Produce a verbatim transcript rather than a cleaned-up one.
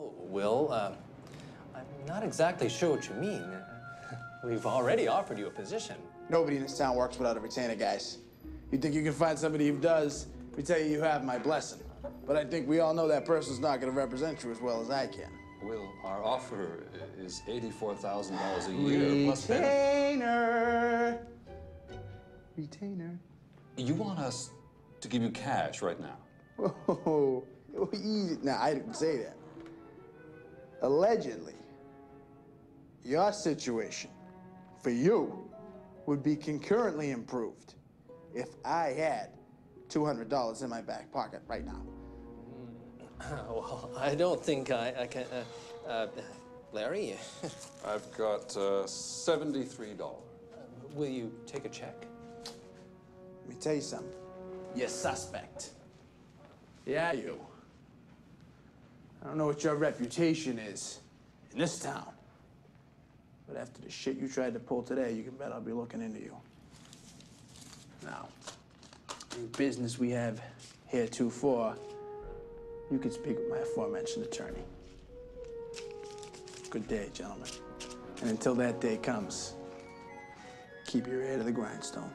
Oh, Will, uh, I'm not exactly sure what you mean. We've already offered you a position. Nobody in this town works without a retainer, guys. You think you can find somebody who does? We tell you, you have my blessing. But I think we all know that person's not going to represent you as well as I can. Will, our offer is eighty-four thousand dollars a year retainer. Plus retainer. Retainer. You want us to give you cash right now? Whoa. Easy. Now, I didn't say that. Allegedly, your situation for you would be concurrently improved if I had two hundred dollars in my back pocket right now. Well, I don't think I, I can... Uh, uh, Larry? I've got uh, seventy-three dollars. Uh, will you take a check? Let me tell you something. You're suspect. Yeah, you. I don't know what your reputation is in this town, but after the shit you tried to pull today, you can bet I'll be looking into you. Now, any business we have heretofore, you can speak with my aforementioned attorney. Good day, gentlemen. And until that day comes, keep your ear to the grindstone.